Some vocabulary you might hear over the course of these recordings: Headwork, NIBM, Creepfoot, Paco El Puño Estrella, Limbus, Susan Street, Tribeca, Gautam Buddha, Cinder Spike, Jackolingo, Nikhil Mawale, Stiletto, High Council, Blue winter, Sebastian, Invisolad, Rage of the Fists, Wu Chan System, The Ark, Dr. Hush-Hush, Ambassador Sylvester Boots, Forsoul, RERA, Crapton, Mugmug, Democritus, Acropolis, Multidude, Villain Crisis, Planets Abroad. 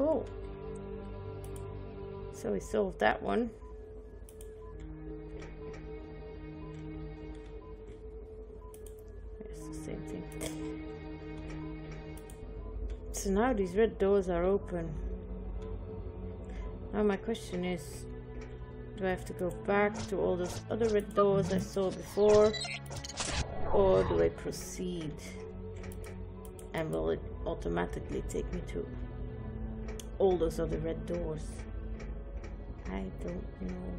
Cool. So we solved that one. It's the same thing. So now these red doors are open. Now my question is, do I have to go back to all those other red doors I saw before? Or do I proceed? And will it automatically take me to all those other red doors? I don't know.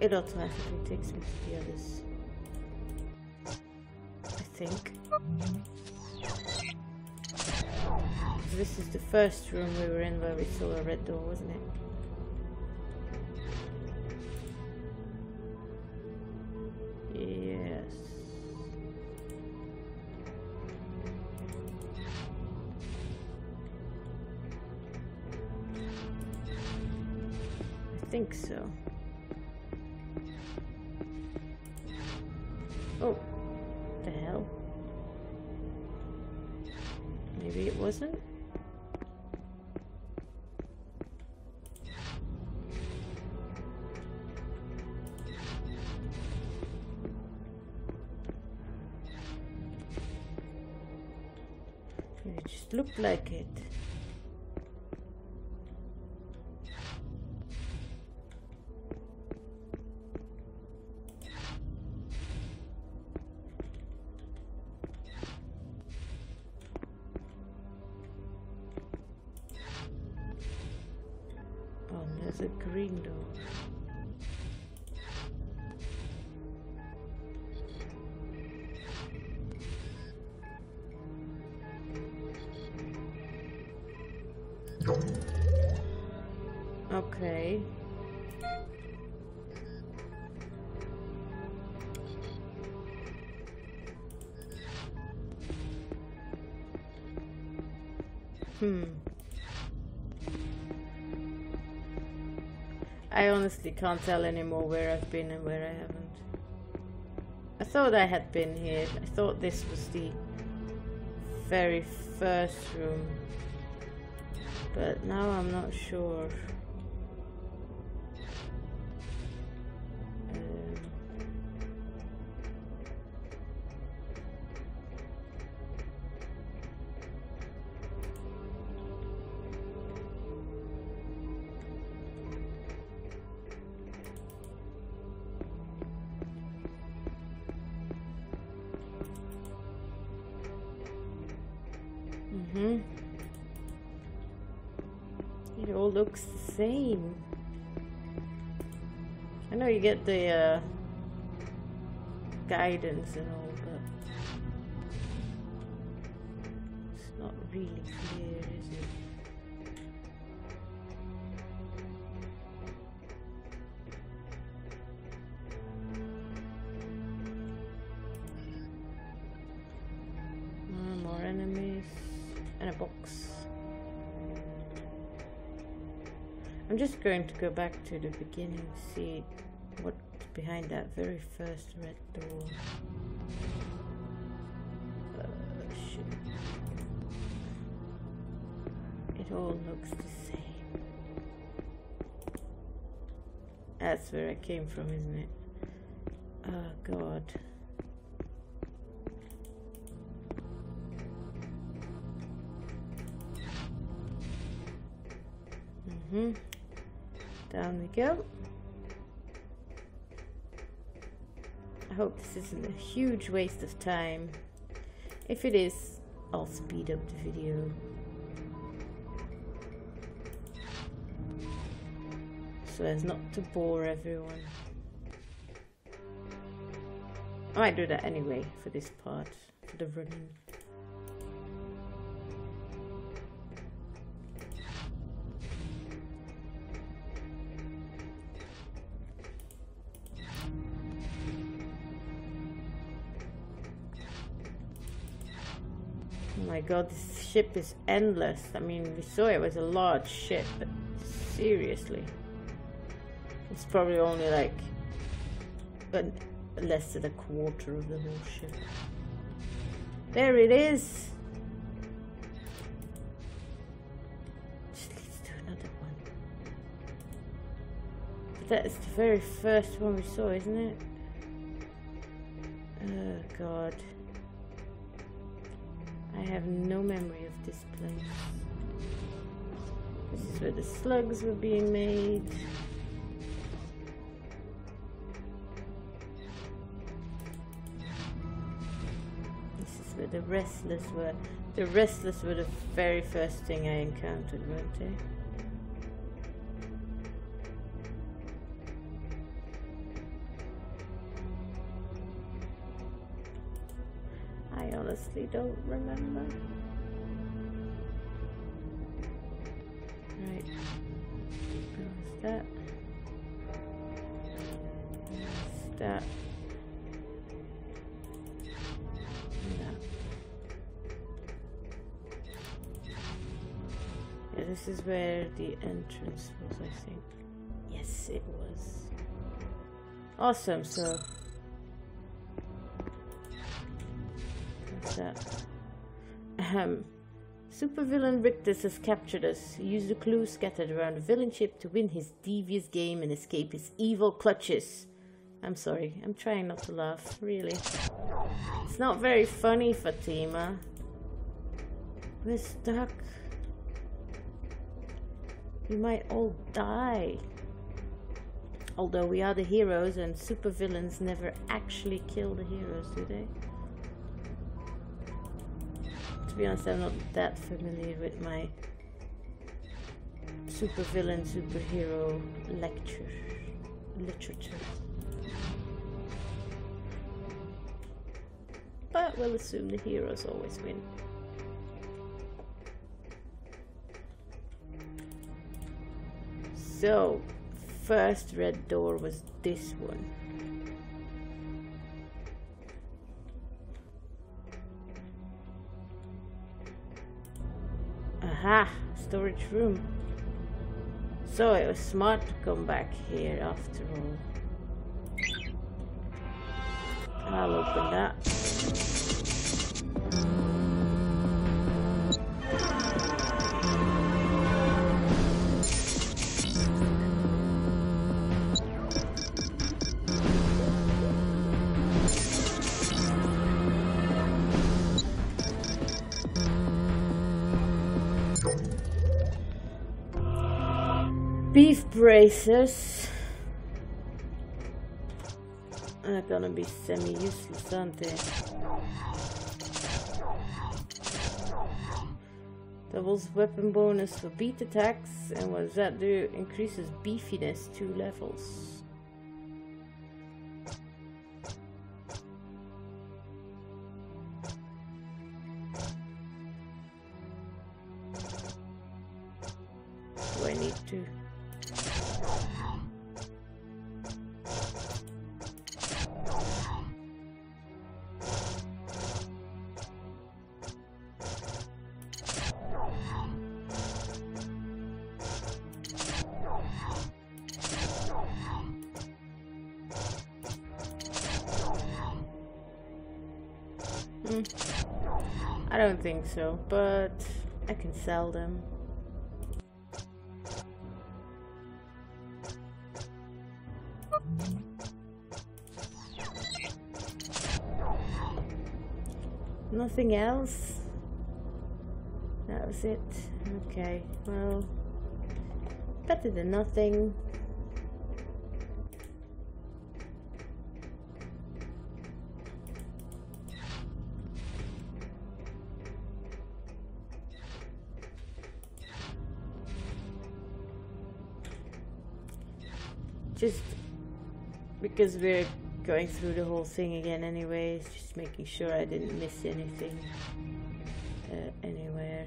It automatically takes me to the others, I think. This is the first room we were in where we saw a red door, wasn't it? Yes. I think so. Oh, what the hell? Maybe it wasn't? It just looked like it. Okay. I honestly can't tell anymore where I've been and where I haven't. I thought I had been here. I thought this was the very first room. But now I'm not sure. It all looks the same. I know you get the guidance and all, but it's not really clear, is it? More enemies and a box. I'm just going to go back to the beginning, see what's behind that very first red door. Oh, shit. It all looks the same. That's where I came from, isn't it? Oh, God. Down we go. I hope this isn't a huge waste of time. If it is, I'll speed up the video. So as not to bore everyone. I might do that anyway for this part, for the running. Oh my god, this ship is endless. I mean, we saw it was a large ship, but seriously. It's probably only like less than a quarter of the whole ship. There it is! Just leads to another one. But that is the very first one we saw, isn't it? Oh god. I have no memory of this place. This is where the slugs were being made. This is where the Restless were. The Restless were the very first thing I encountered, weren't they? Honestly, don't remember. Right, there's that. There's that. And that. Yeah, this is where the entrance was, I think. Yes, it was. Awesome. So. Supervillain Rictus has captured us. Use the clues scattered around the villain ship to win his devious game and escape his evil clutches. I'm sorry, I'm trying not to laugh, really. It's not very funny, Fatima. We're stuck. We might all die. Although we are the heroes, and supervillains never actually kill the heroes, do they? To be honest, I'm not that familiar with my supervillain, superhero literature. But we'll assume the heroes always win. So, first red door was this one. Ah, storage room. So it was smart to come back here after all. I'll open that. Beef bracers are gonna be semi-useless, aren't they? Doubles weapon bonus for beat attacks, and what does that do? Increases beefiness 2 levels. Do I need to? I don't think so, but I can sell them. Nothing else? That was it. Okay, well, better than nothing. Just because we're going through the whole thing again anyways, just making sure I didn't miss anything anywhere.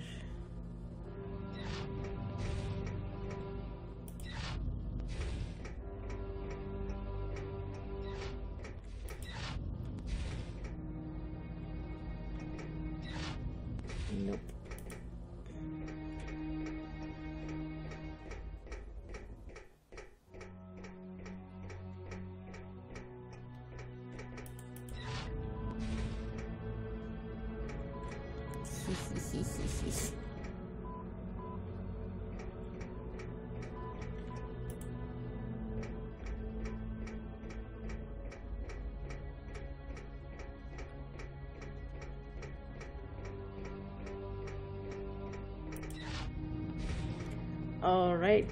All right,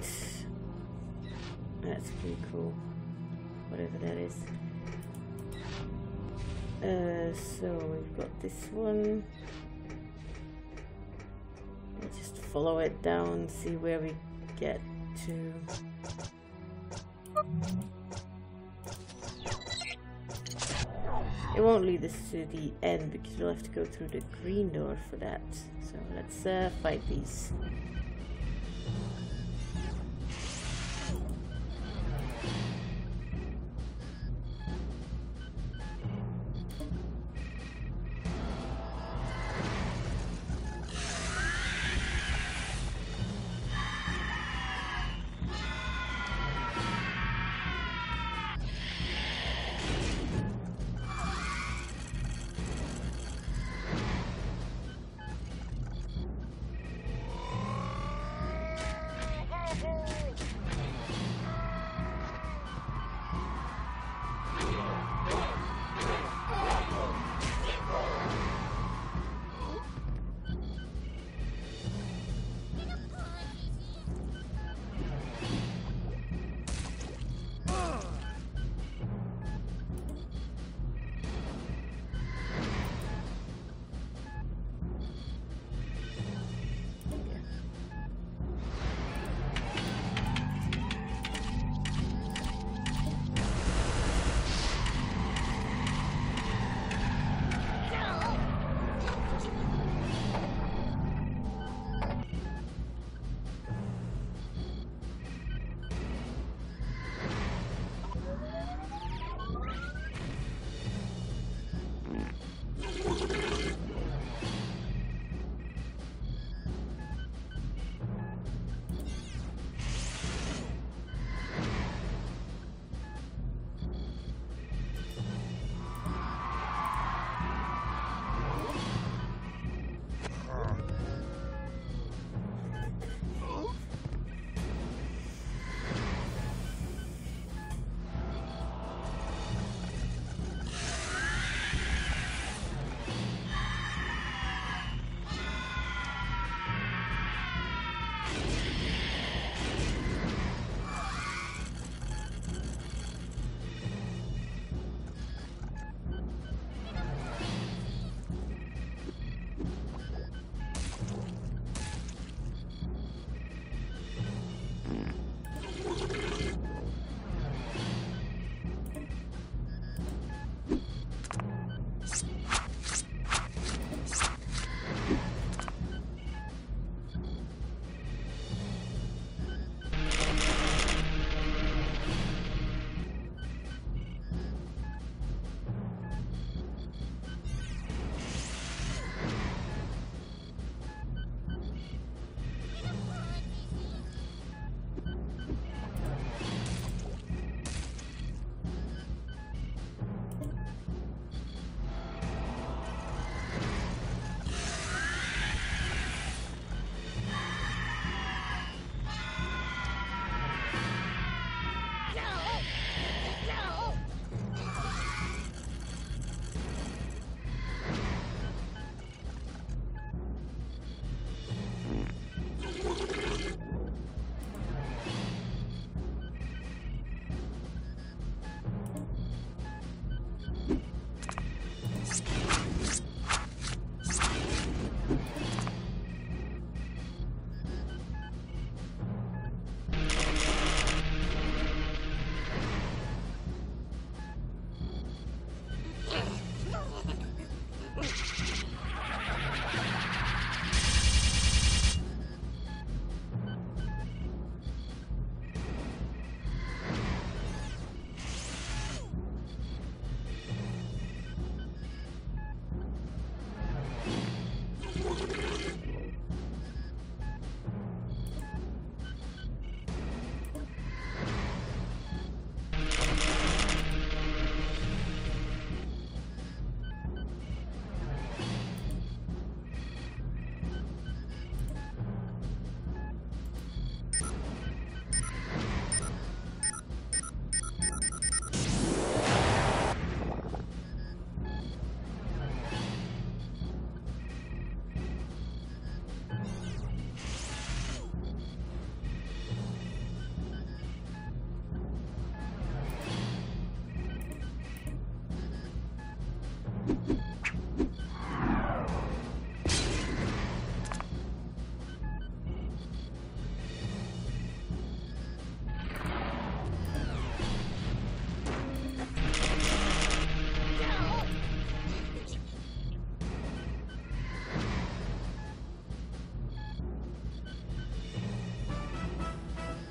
that's pretty cool, whatever that is. So we've got this one. We'll just follow it down, see where we get to. It won't lead us to the end because we'll have to go through the green door for that. So let's fight these.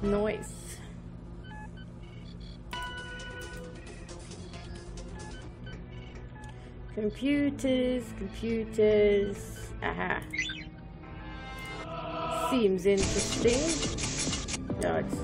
Nice. Computers, computers. Aha. Seems interesting. No, it's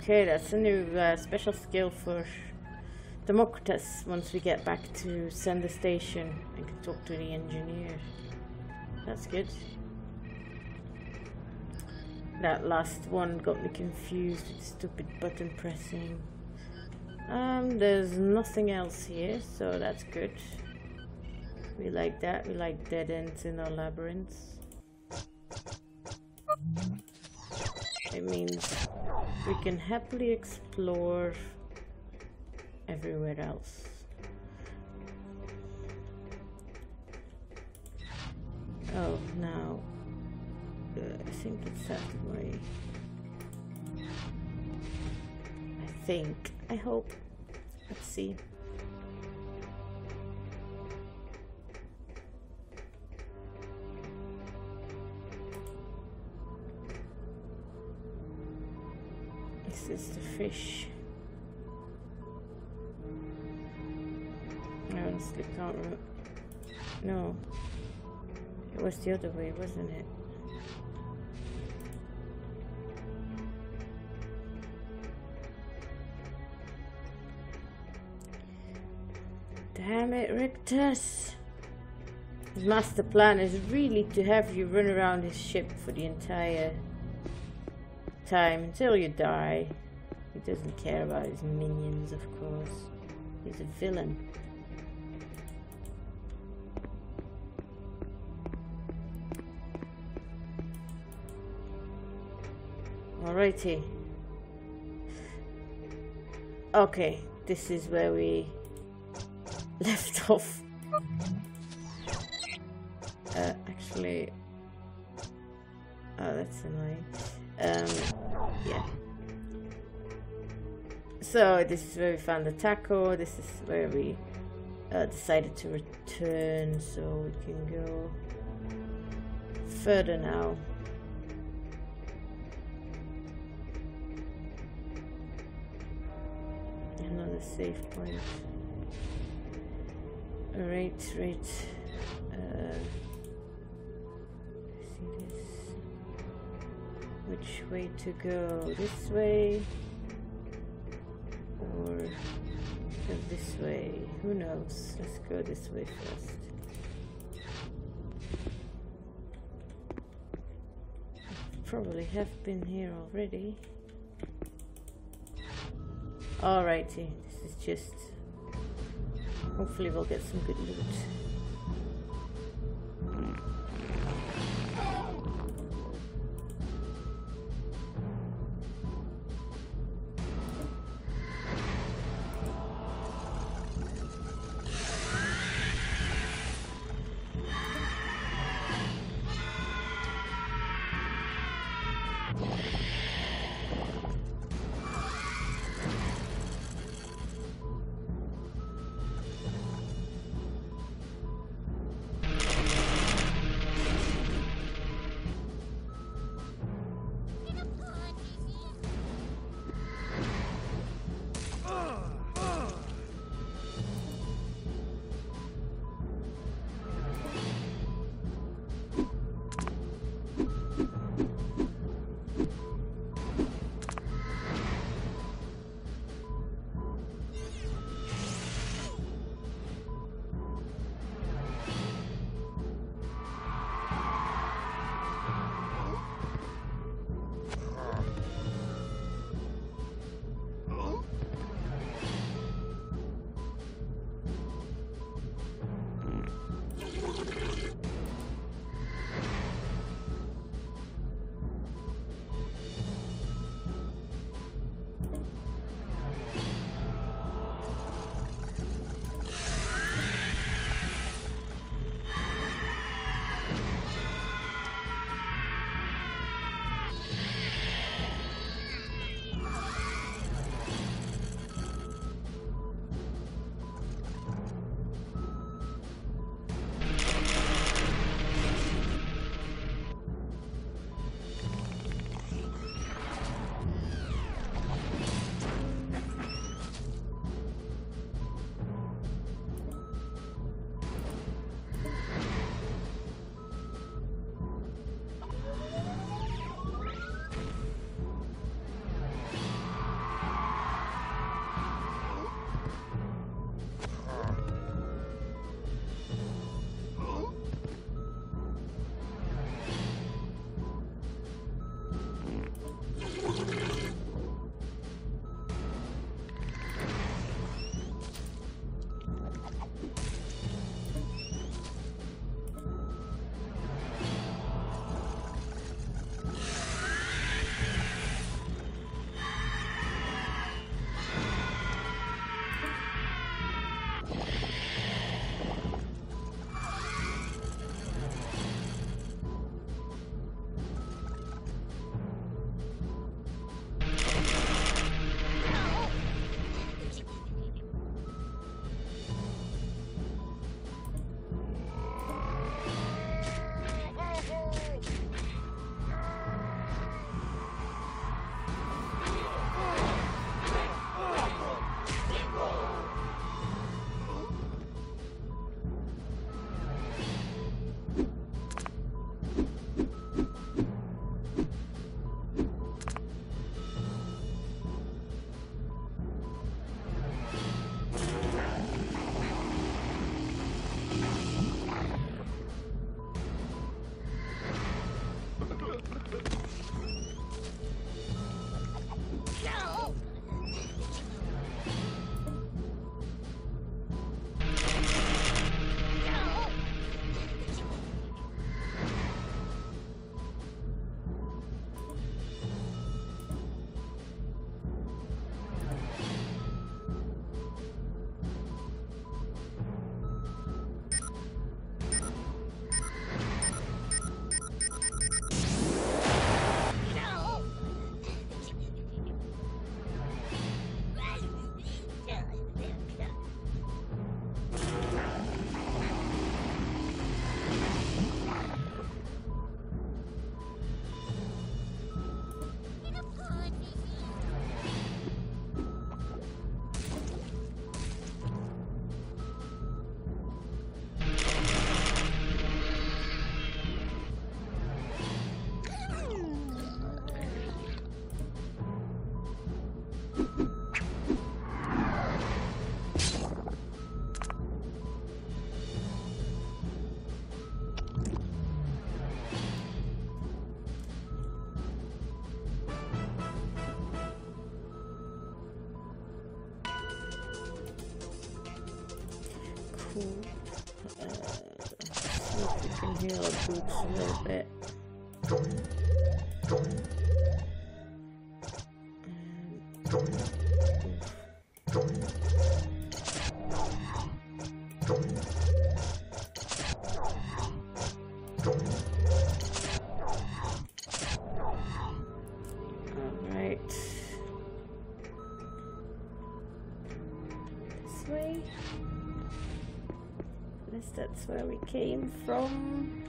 okay, that's a new special skill for Democritus once we get back to Sender Station and can talk to the engineer. That's good. That last one got me confused with stupid button pressing. There's nothing else here, so that's good. We like that, we like dead ends in our labyrinths. It means we can happily explore everywhere else. Oh, now I think it's that way. I think. I hope. Let's see. This is the fish. I honestly can't remember. No. It was the other way, wasn't it? Damn it, Rictus! His master plan is really to have you run around his ship for the entire time until you die. He doesn't care about his minions, of course. He's a villain. Alrighty. Okay, this is where we left off. Actually, oh, that's annoying. Yeah. So this is where we found the taco. This is where we decided to return, so we can go further now. Another save point. Right, right. See this. Which way to go? This way or this way? Who knows? Let's go this way first. Probably have been here already. Alrighty, this is just. Hopefully, we'll get some good loot. cool. Let's just heal our troops a little bit. That's where we came from.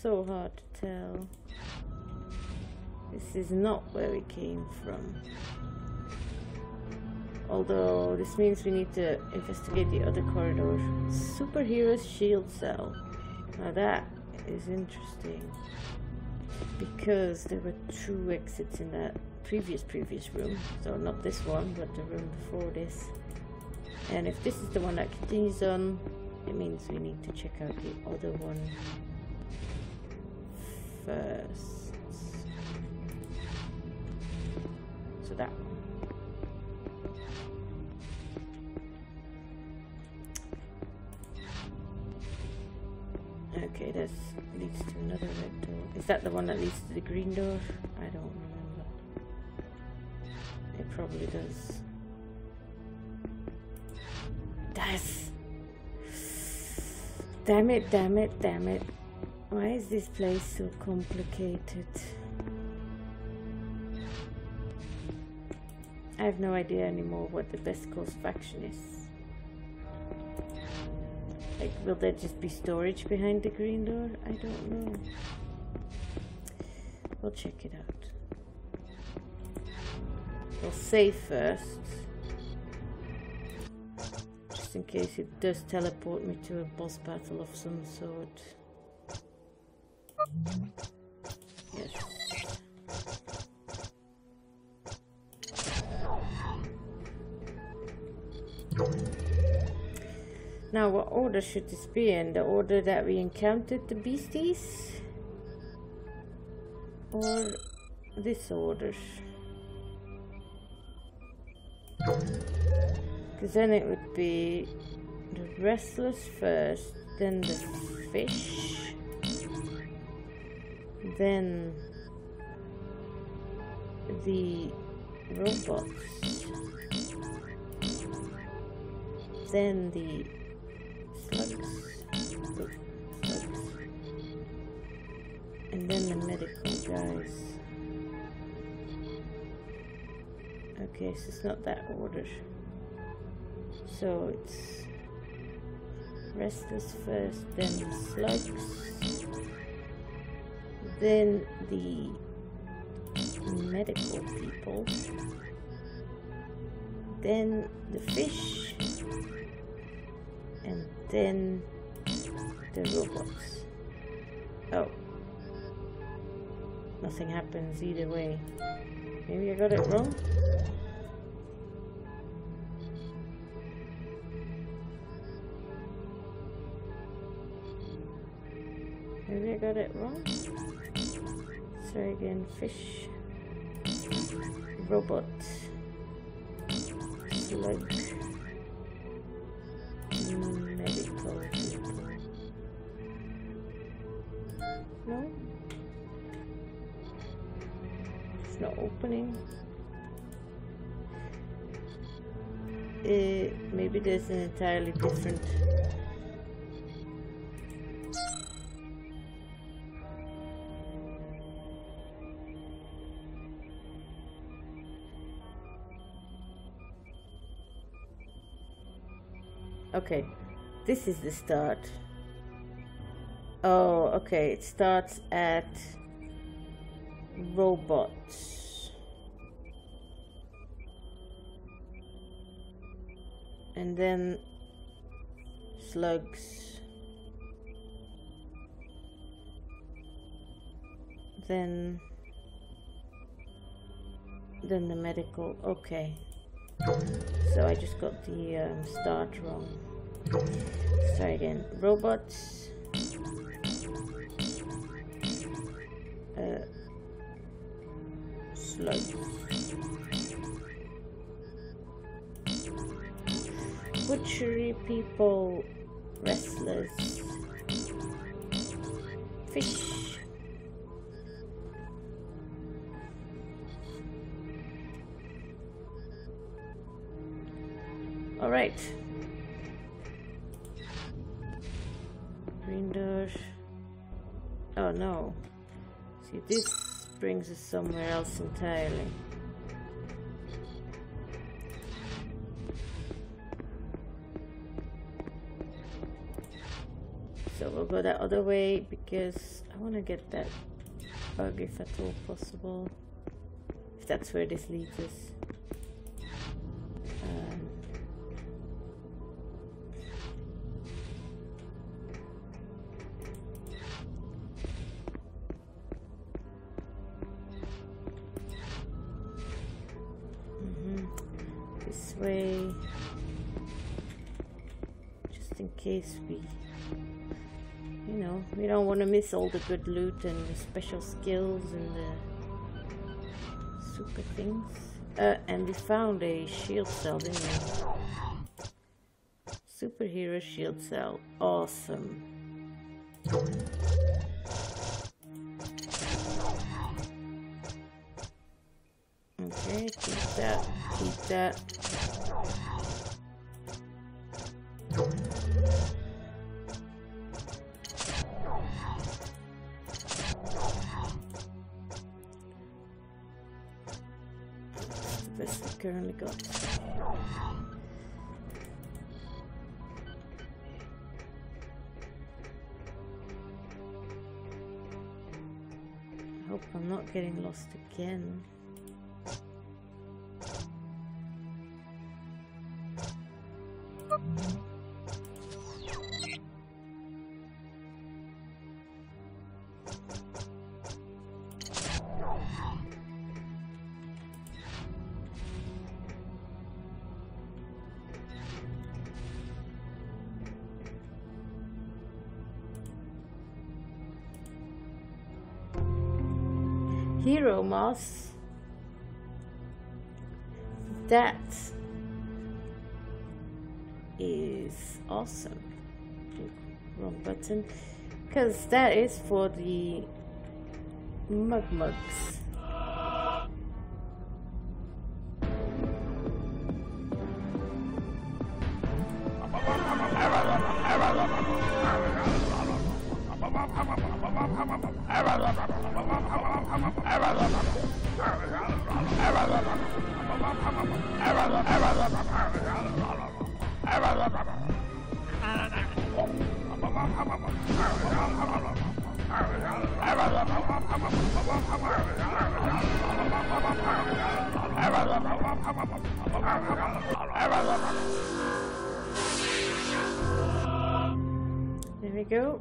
So hard to tell. This is not where we came from. Although this means we need to investigate the other corridor. Superhero's shield cell. Now that is interesting. Because there were two exits in that previous room. So not this one, but the room before this. And if this is the one that continues on, it means we need to check out the other one first. So that one. Okay, this leads to another red door. Is that the one that leads to the green door? I don't remember. It probably does. Yes. Damn it, damn it, damn it. Why is this place so complicated? I have no idea anymore what the best course of action is. Like, will there just be storage behind the green door? I don't know. We'll check it out. We'll save first. In case it does teleport me to a boss battle of some sort. Yes. Now, what order should this be in? The order that we encountered the beasties? Or this order? Because then it would be the Restless first, then the Fish, then the Robots, then the slugs, and then the medical guys. Okay, so it's not that order. So it's Restless first, then the Slugs, then the medical people, then the Fish, and then the Robots. Oh, nothing happens either way. Maybe I got it wrong? Maybe I got it wrong? Sorry again, Fish, Robot, Slug, medical people. No? It's not opening. Maybe there's an entirely different... Okay, this is the start. Oh, okay, it starts at Robots. And then Slugs. Then the medical, okay. So I just got the start wrong. Let's try again. Robots. Slugs. butchery people, wrestlers, fish. All right. Grinders. Oh no. See, this brings us somewhere else entirely. So we'll go that other way because I want to get that bug if at all possible. If that's where this leads us. This way, just in case we, you know, we don't want to miss all the good loot and the special skills and the super things. And we found a shield cell, didn't we? Superhero shield cell, awesome. Okay, keep that, keep that. That's the best we currently got. I hope I'm not getting lost again. Hero moss. That is awesome. Wrong button, because that is for the mugmugs. There we go.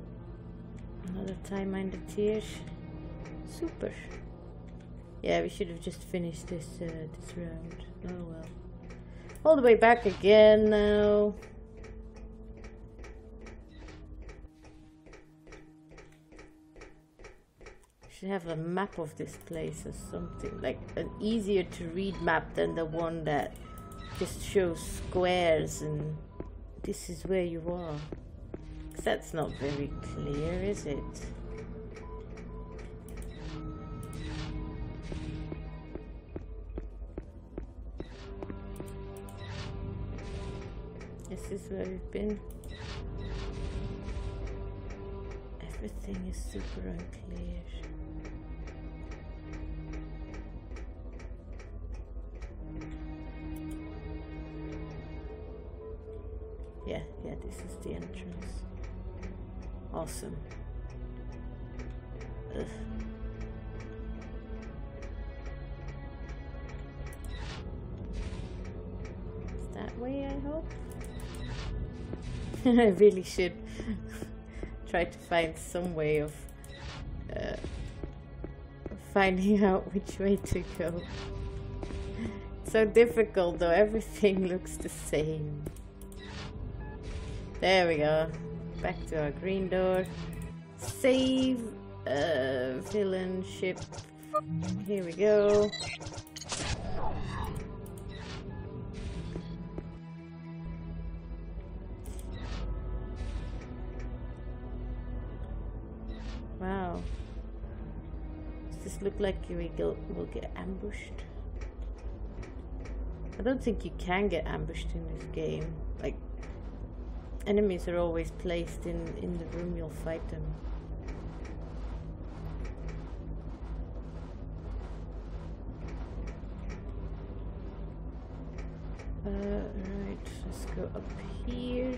Another time under tears. Super. Yeah, we should have just finished this this round. Oh well. All the way back again now. Should have a map of this place or something, like an easier to read map than the one that just shows squares and this is where you are. Because that's not very clear, is it? This is where we've been. Everything is super unclear. Yeah, this is the entrance. Awesome. Ugh. It's that way, I hope. I really should try to find some way of finding out which way to go. It's so difficult though, everything looks the same. There we go. Back to our green door. Save villain ship. Here we go. Wow. Does this look like we will get ambushed? I don't think you can get ambushed in this game. Like, enemies are always placed in the room you'll fight them. Right, let's go up here.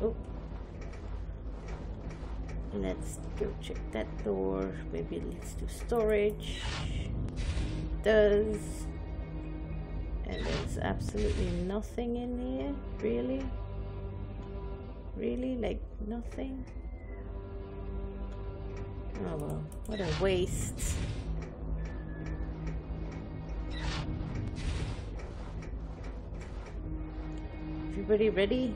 Oh. Let's go check that door. Maybe it leads to storage. It does. And there's absolutely nothing in here. Really? Really? Like nothing? Oh well, what a waste. Everybody ready?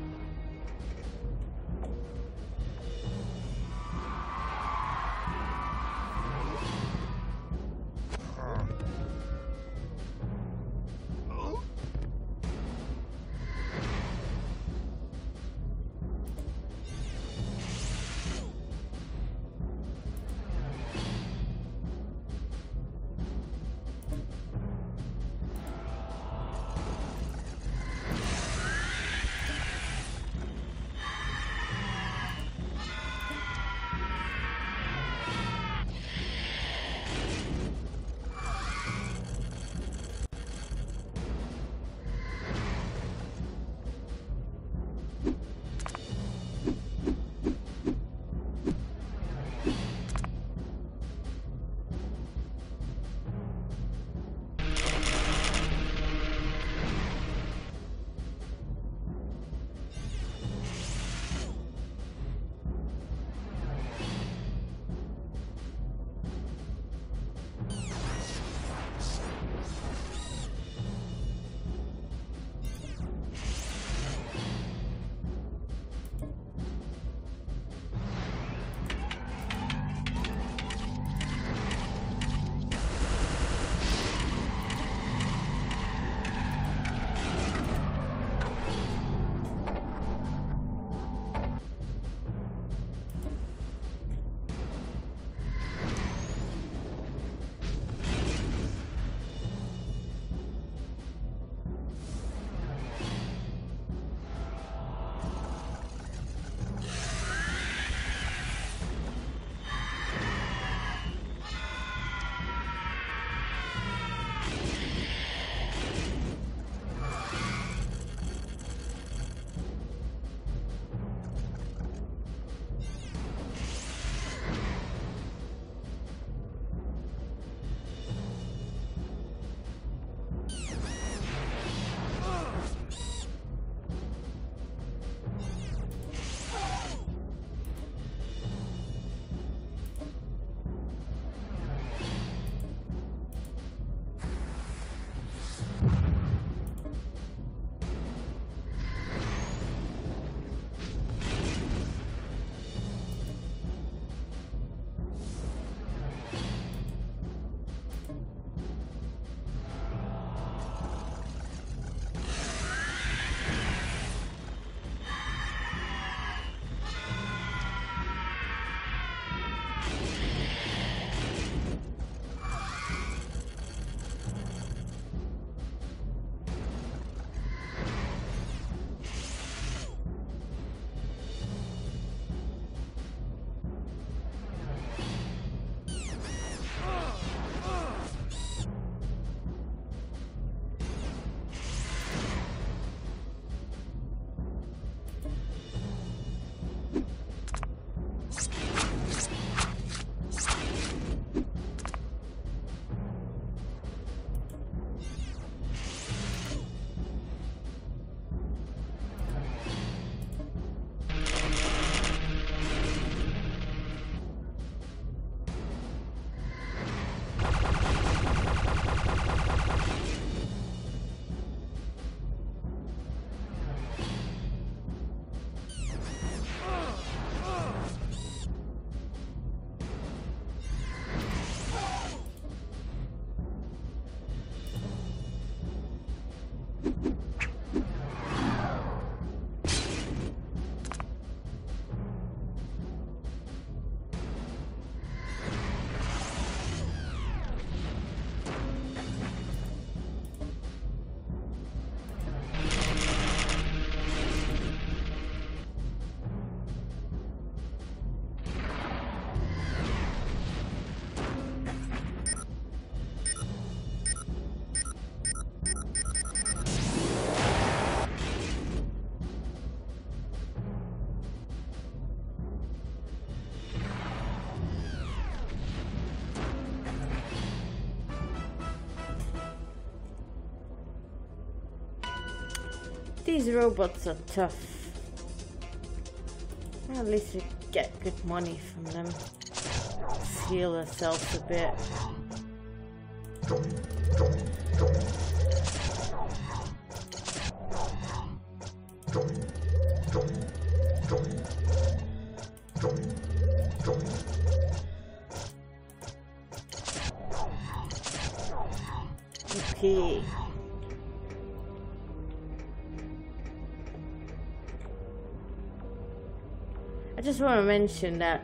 These robots are tough. Well, at least we get good money from them. Let's heal ourselves a bit. Okay. I just want to mention that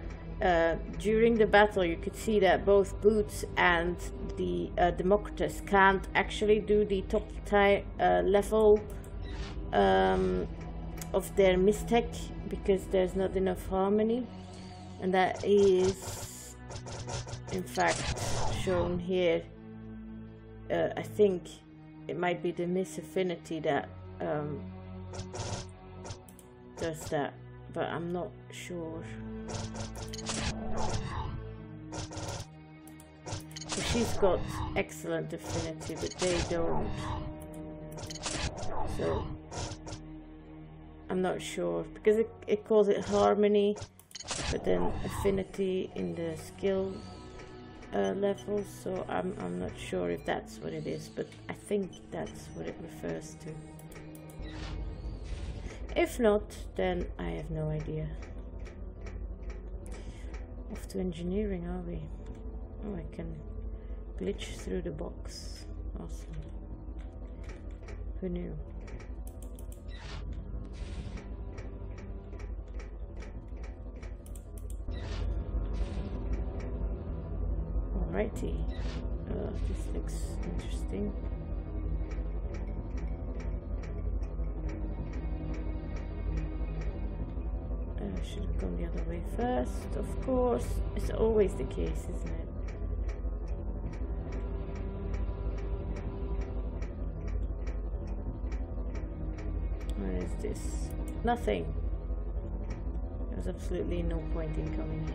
during the battle you could see that both Boots and the Democritus can't actually do the top level of their mistake because there's not enough harmony, and that is in fact shown here. I think it might be the misaffinity that does that, but I'm not sure. So she's got excellent affinity, but they don't. So I'm not sure, because it calls it harmony, but then affinity in the skill level. So I'm not sure if that's what it is, but I think that's what it refers to. If not, then I have no idea. Off to engineering, are we? Oh, I can glitch through the box. Awesome. Who knew? Alrighty. This looks interesting. Should have gone the other way first, of course. It's always the case, isn't it? Where is this? Nothing. There's absolutely no point in coming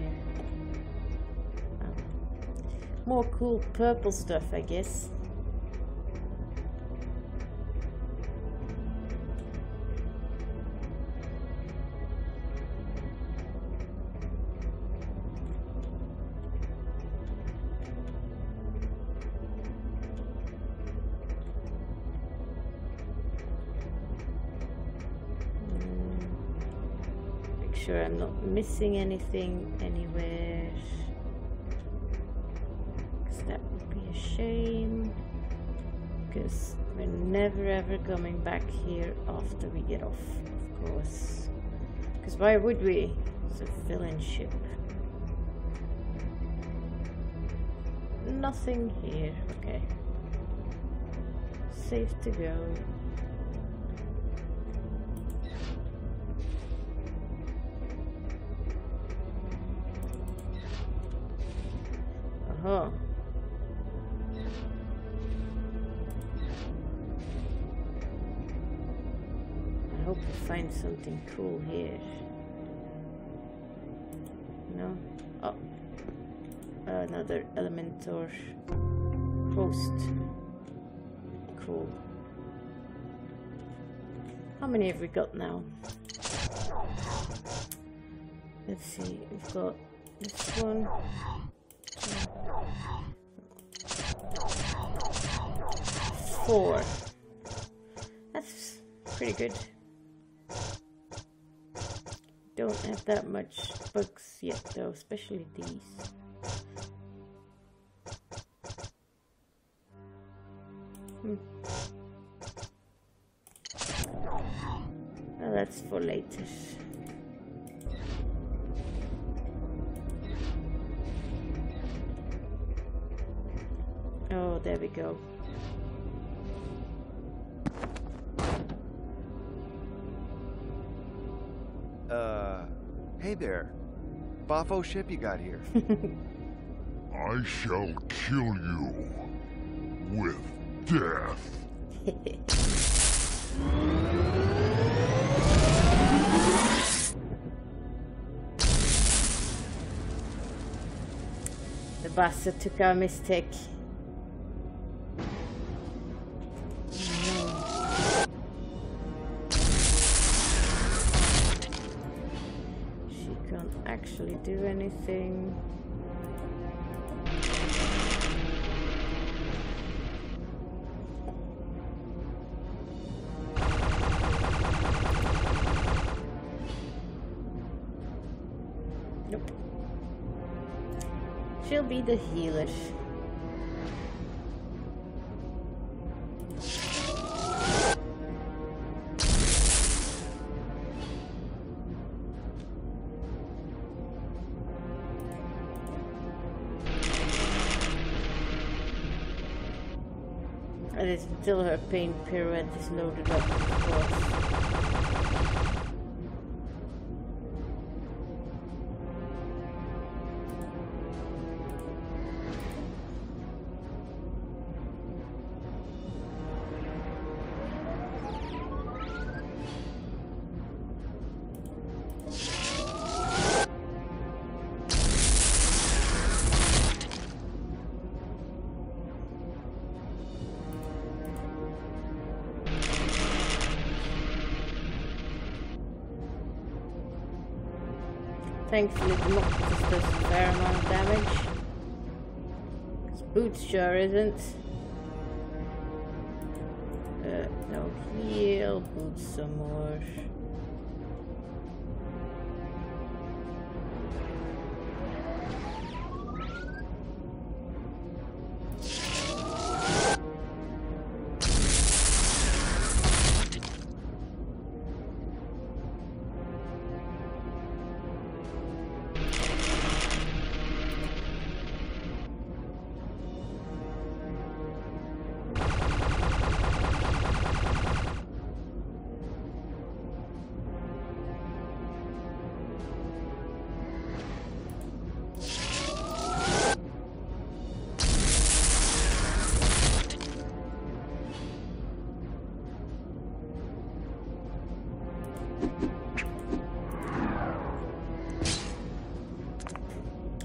here. More cool purple stuff, I guess. I'm not missing anything anywhere, because that would be a shame, because we're never ever coming back here after we get off, of course, because why would we? It's a villain ship. Nothing here, okay, safe to go. Oh. I hope we find something cool here. No? Oh. Another Elementor host. Cool. How many have we got now? Let's see. We've got this one. Four. That's pretty good. Don't have that much bugs yet though, especially these. Well, that's for later. Oh, there we go. Hey there. Boffo ship you got here. I shall kill you with death. The bastard took our mistake. actually do anything. Nope. She'll be the healer. Until her pain pirouette is loaded up, of course. Thankfully, Democritus does a fair amount of damage. His boots sure isn't. No, heal boots some more.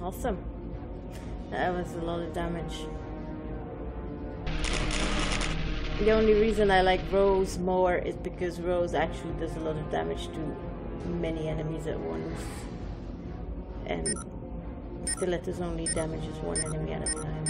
Awesome. That was a lot of damage. The only reason I like Rose more is because Rose actually does a lot of damage to many enemies at once. And Stiletto's only damages one enemy at a time.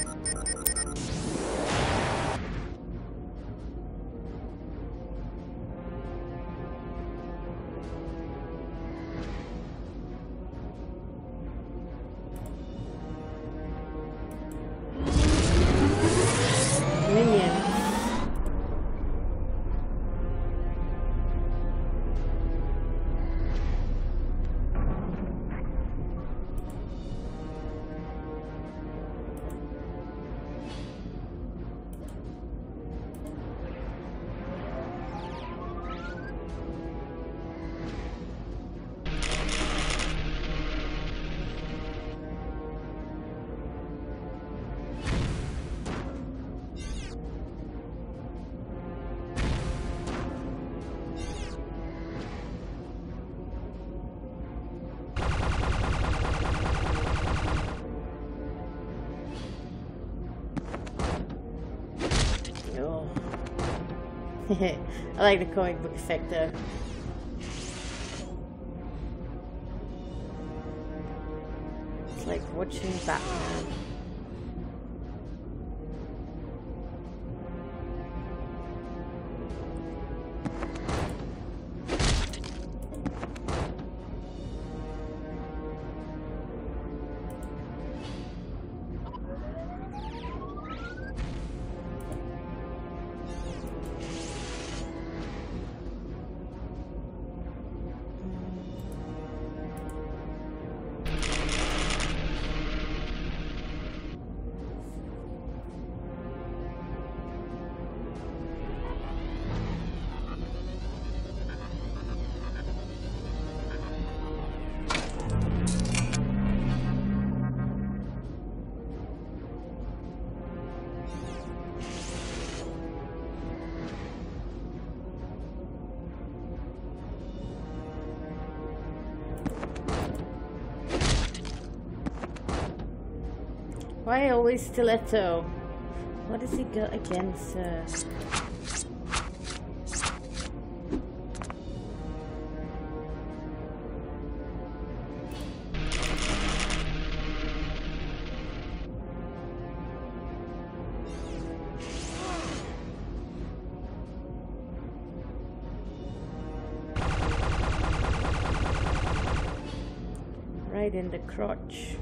I like the comic book effect there. It's like watching Batman. Why always Stiletto? What does he go against? right in the crotch.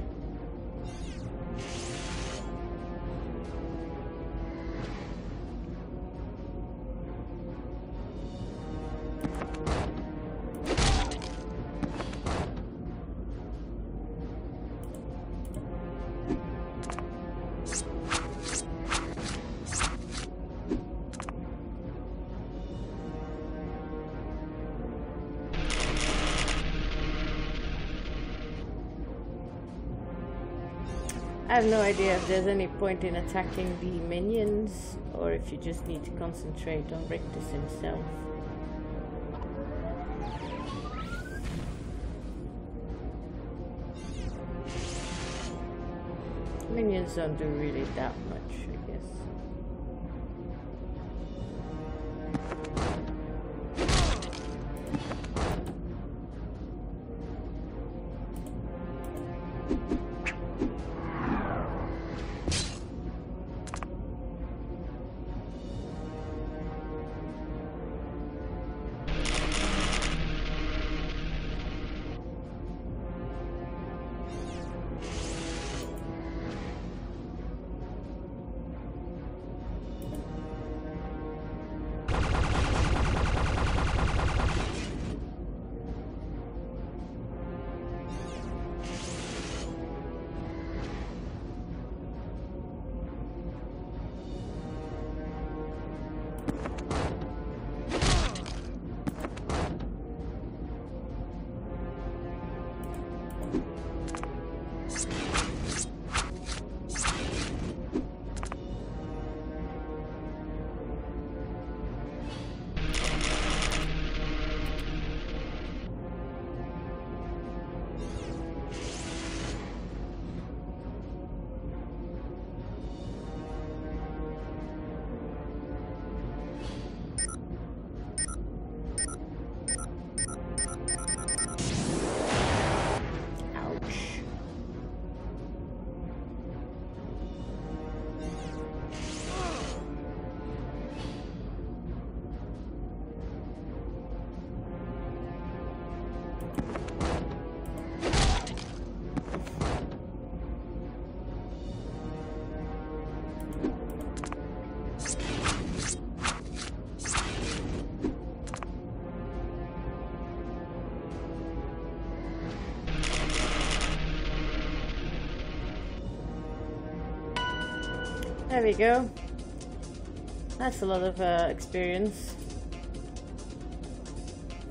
I have no idea if there's any point in attacking the minions, or if you just need to concentrate on Rictus himself. Minions don't do really that much, I guess. There we go. That's a lot of experience.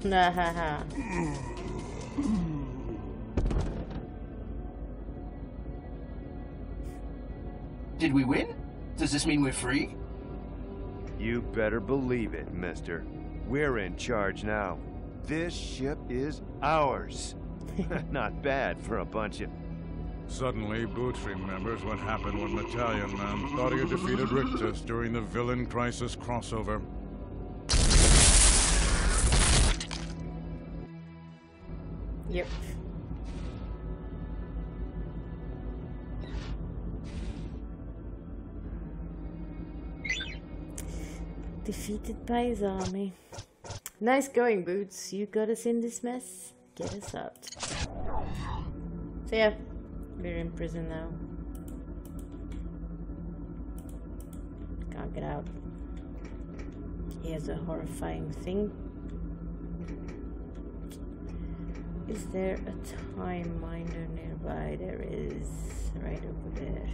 Nahaha. Did we win? Does this mean we're free? You better believe it, mister. We're in charge now. This ship is ours. Not bad for a bunch of... Suddenly, Boots remembers what happened when Metallion Man thought he had defeated Rictus during the Villain Crisis crossover. Yep. Defeated by his army. Nice going, Boots. You got us in this mess. Get us out. So yeah. We're in prison now. Can't get out. Here's a horrifying thing. Is there a time minder nearby? There is. Right over there.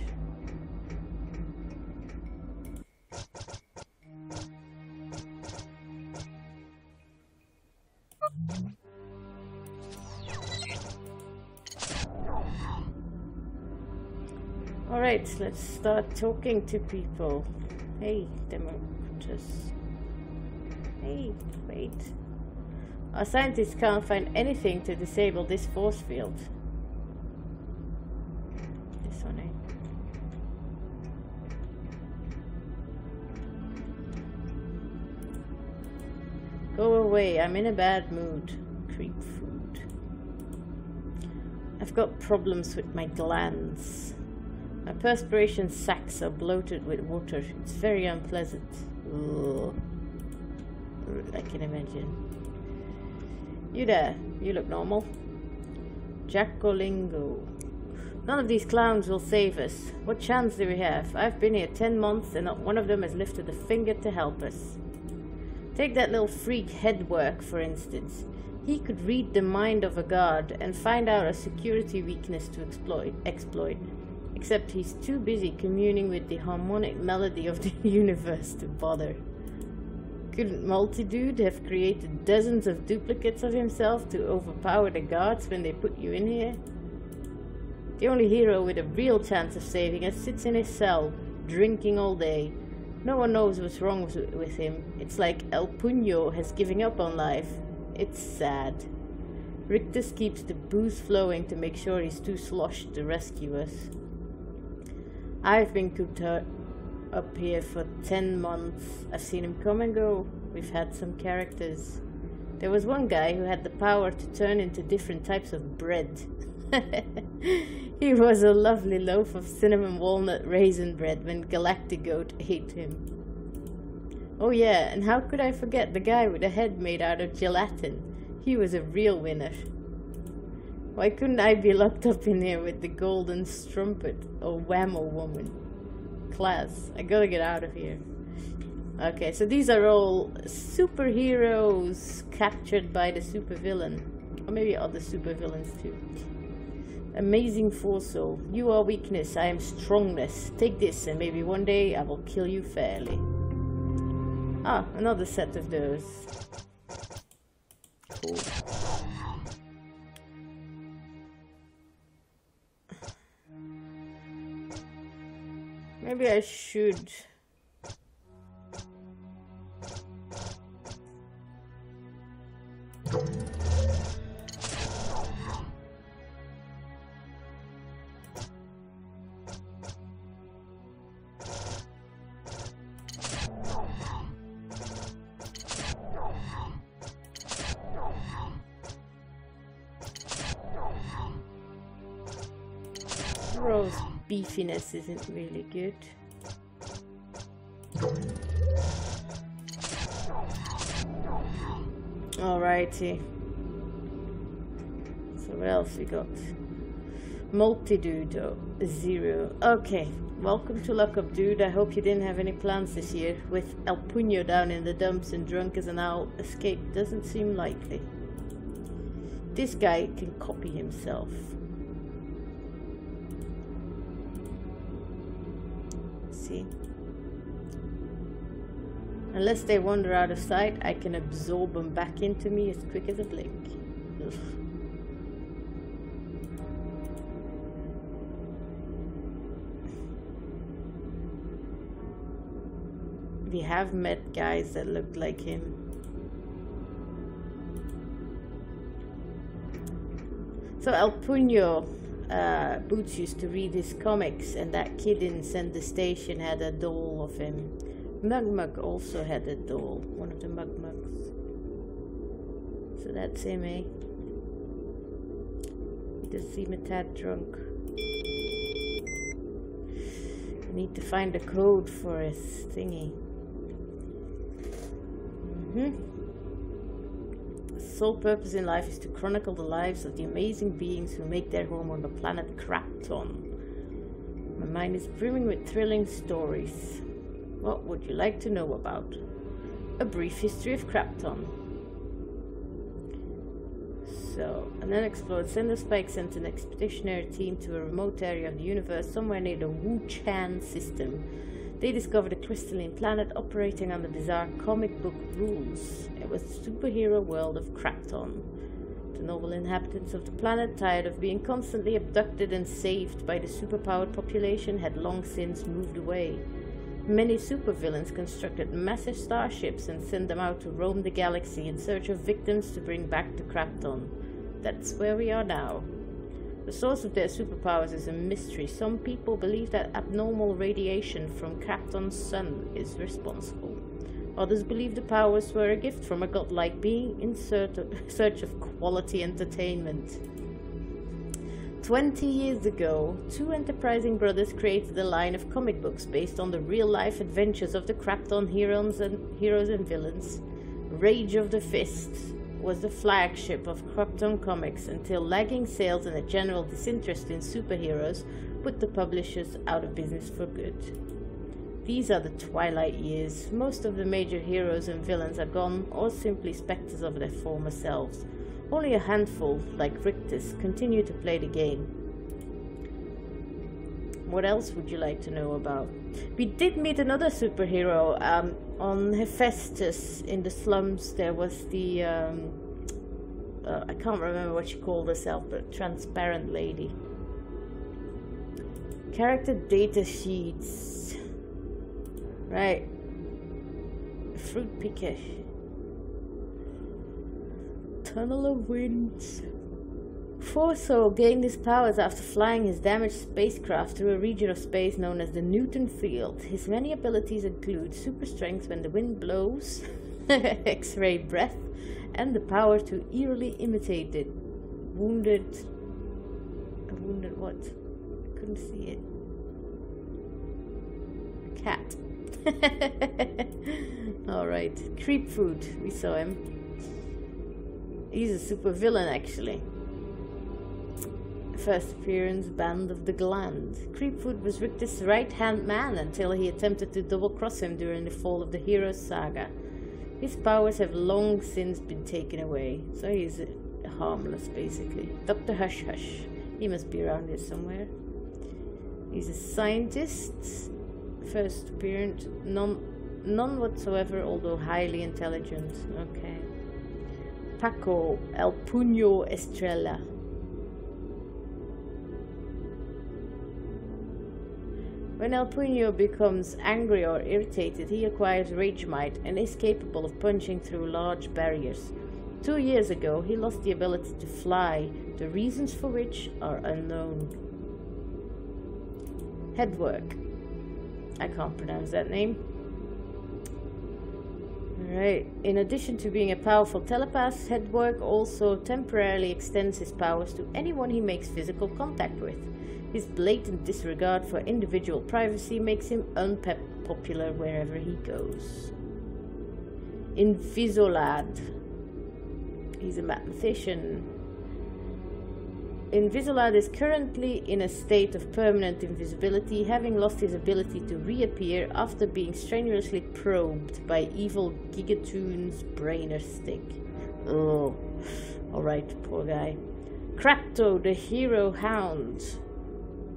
Alright, let's start talking to people. Hey, Democritus. Hey, wait. Our scientists can't find anything to disable this force field. This one, eh? Go away, I'm in a bad mood. Creepfoot. I've got problems with my glands. My perspiration sacks are bloated with water. It's very unpleasant. Ugh. I can imagine. You there. You look normal. Jackolingo. None of these clowns will save us. What chance do we have? I've been here 10 months and not one of them has lifted a finger to help us. Take that little freak Headwork, for instance. He could read the mind of a guard and find out a security weakness to exploit. Except he's too busy communing with the harmonic melody of the universe to bother. Couldn't Multidude have created dozens of duplicates of himself to overpower the guards when they put you in here? The only hero with a real chance of saving us sits in his cell, drinking all day. No one knows what's wrong with him. It's like El Puño has given up on life. It's sad. Rictus keeps the booze flowing to make sure he's too sloshed to rescue us. I've been cooped up here for 10 months. I've seen him come and go. We've had some characters. There was one guy who had the power to turn into different types of bread. He was a lovely loaf of cinnamon walnut raisin bread when Galactigoat ate him. Oh yeah, and how could I forget the guy with a head made out of gelatin? He was a real winner. Why couldn't I be locked up in here with the golden strumpet or whammo woman? Class, I gotta get out of here. Okay, so these are all superheroes captured by the supervillain. Or maybe other supervillains too. Amazing Forsoul, you are weakness, I am strongness. Take this and maybe one day I will kill you fairly. Ah, another set of those. Cool. Maybe I should... Beefiness isn't really good. Alrighty. So what else we got? Multidude, oh, 0. Okay, welcome to Lock Up Dude. I hope you didn't have any plans this year. With El Puño down in the dumps and drunk as an owl, escape doesn't seem likely. This guy can copy himself. Unless they wander out of sight, I can absorb them back into me as quick as a blink. Ugh. We have met guys that looked like him. So El Puño. Boots used to read his comics, and that kid in Sender Station had a doll of him. Mugmug also had a doll, one of the Mugmugs. So that's him, eh? He does seem a tad drunk. I need to find the code for his thingy. Mm-hmm. Sole purpose in life is to chronicle the lives of the amazing beings who make their home on the planet Crapton. My mind is brimming with thrilling stories. What would you like to know about? A brief history of Crapton. So, an unexplored Cinder Spike sent an expeditionary team to a remote area of the universe somewhere near the Wu Chan System. They discovered a crystalline planet operating under bizarre comic book rules. It was the superhero world of Krypton. The noble inhabitants of the planet, tired of being constantly abducted and saved by the superpowered population, had long since moved away. Many supervillains constructed massive starships and sent them out to roam the galaxy in search of victims to bring back to Krypton. That's where we are now. The source of their superpowers is a mystery. Some people believe that abnormal radiation from Krypton's sun is responsible. Others believe the powers were a gift from a godlike being in search of quality entertainment. 20 years ago, two enterprising brothers created a line of comic books based on the real-life adventures of the Krypton heroes and villains. Rage of the Fists was the flagship of Cropton Comics until lagging sales and a general disinterest in superheroes put the publishers out of business for good. These are the twilight years. Most of the major heroes and villains are gone or simply specters of their former selves. Only a handful, like Rictus, continue to play the game. What else would you like to know about? We did meet another superhero on Hephaestus in the slums. There was the I can't remember what she called herself, but Transparent Lady. Character data sheets. Right. Fruit picker. Tunnel of Winds. Forsoul gained his powers after flying his damaged spacecraft through a region of space known as the Newton Field. His many abilities include super strength when the wind blows, X-ray breath, and the power to eerily imitate it. Wounded... Wounded what? I couldn't see it. A cat. Alright. Creepfoot. We saw him. He's a super villain, actually. First appearance, Band of the Gland. Creepfoot was Rictus' right-hand man until he attempted to double-cross him during the fall of the Hero Saga. His powers have long since been taken away, so he's harmless, basically. Dr. Hush-Hush. He must be around here somewhere. He's a scientist. First appearance, none whatsoever, although highly intelligent. Okay. Paco El Puño Estrella. When El Puño becomes angry or irritated, he acquires Rage Might and is capable of punching through large barriers. 2 years ago, he lost the ability to fly, the reasons for which are unknown. Headwork. I can't pronounce that name. Right. In addition to being a powerful telepath, Headwork also temporarily extends his powers to anyone he makes physical contact with. His blatant disregard for individual privacy makes him unpopular wherever he goes. Invisolad. He's a mathematician. Invisolad is currently in a state of permanent invisibility, having lost his ability to reappear after being strenuously probed by evil Gigatoon's brainer stick. Oh, alright, poor guy. Crapto, the hero hound.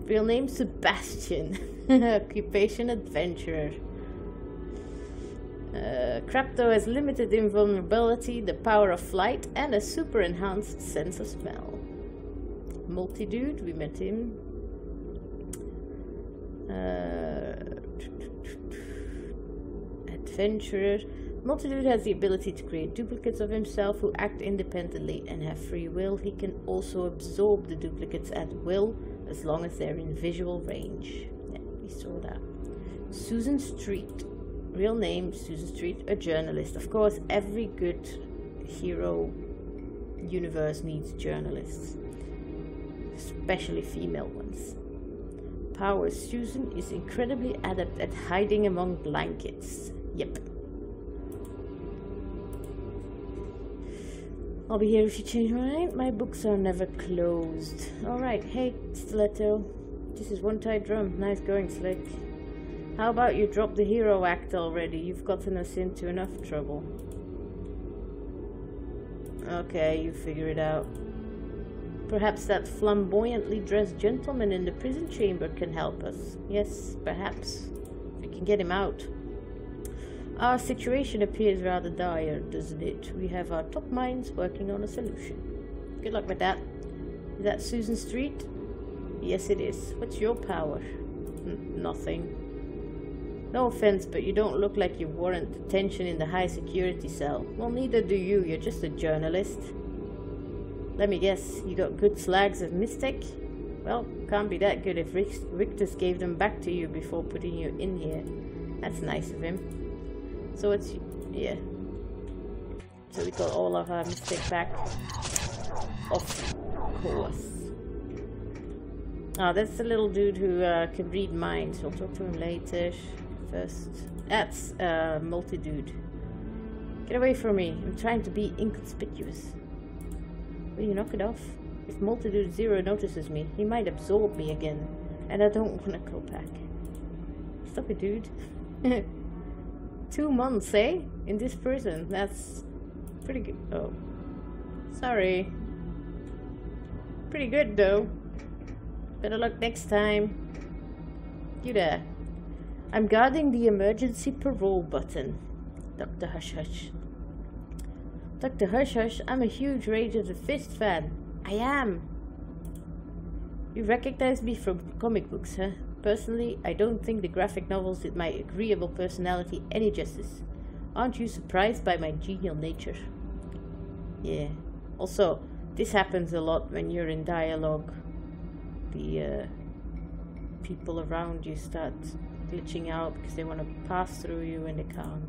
Real name Sebastian. Occupation adventurer. Crapto has limited invulnerability, the power of flight, and a super enhanced sense of smell. Multidude, we met him. Adventurer. Multidude has the ability to create duplicates of himself who act independently and have free will. He can also absorb the duplicates at will as long as they're in visual range. Yeah, we saw that. Susan Street. Real name Susan Street, a journalist. Of course, every good hero universe needs journalists. Especially female ones. Power Susan is incredibly adept at hiding among blankets. Yep. I'll be here if you change my mind. My books are never closed. Alright, hey Stiletto. This is one tight drum. Nice going, Slick. How about you drop the hero act already? You've gotten us into enough trouble. Okay, you figure it out. Perhaps that flamboyantly dressed gentleman in the prison chamber can help us. Yes, perhaps. We can get him out. Our situation appears rather dire, doesn't it? We have our top minds working on a solution. Good luck with that. Is that Susan Street? Yes, it is. What's your power? Nothing. No offense, but you don't look like you warrant detention in the high security cell. Well, neither do you. You're just a journalist. Let me guess, you got good slags of Mystic? Well, can't be that good if Rictus gave them back to you before putting you in here. That's nice of him. So it's... yeah. So we got all of our Mystic back. Of course. Ah, oh, that's the little dude who can read minds. We'll talk to him later. First... that's Multidude. Get away from me. I'm trying to be inconspicuous. Will you knock it off? If Multidude Zero notices me, he might absorb me again. And I don't want to go back. Stop it, dude. 2 months, eh? In this prison. That's pretty good. Oh. Sorry. Pretty good, though. Better luck next time. You there. I'm guarding the emergency parole button. Dr. Hush-Hush. Dr. Hush-Hush, I'm a huge Rage of the Fist fan. I am. You recognize me from comic books, huh? Personally, I don't think the graphic novels did my agreeable personality any justice. Aren't you surprised by my genial nature? Yeah. Also, this happens a lot when you're in dialogue. The people around you start glitching out because they want to pass through you and they can't.